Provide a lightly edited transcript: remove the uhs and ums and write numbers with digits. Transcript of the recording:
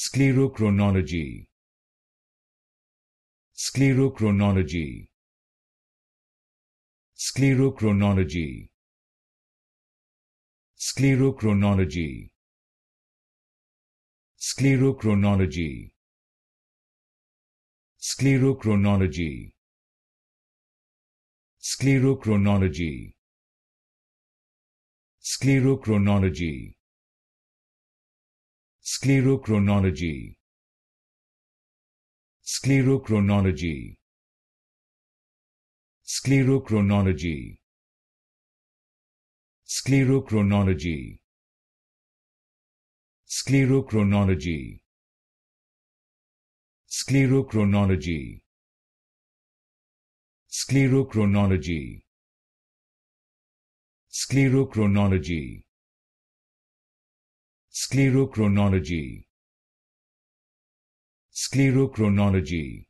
Sclerochronology. Sclerochronology. Sclerochronology. Sclerochronology. Sclerochronology. Sclerochronology. Sclerochronology. Sclerochronology. Sclerochronology. Sclerochronology. Sclerochronology. Sclerochronology. Sclerochronology. Sclerochronology. Sclerochronology. Sclerochronology. Sclerochronology. Sclerochronology.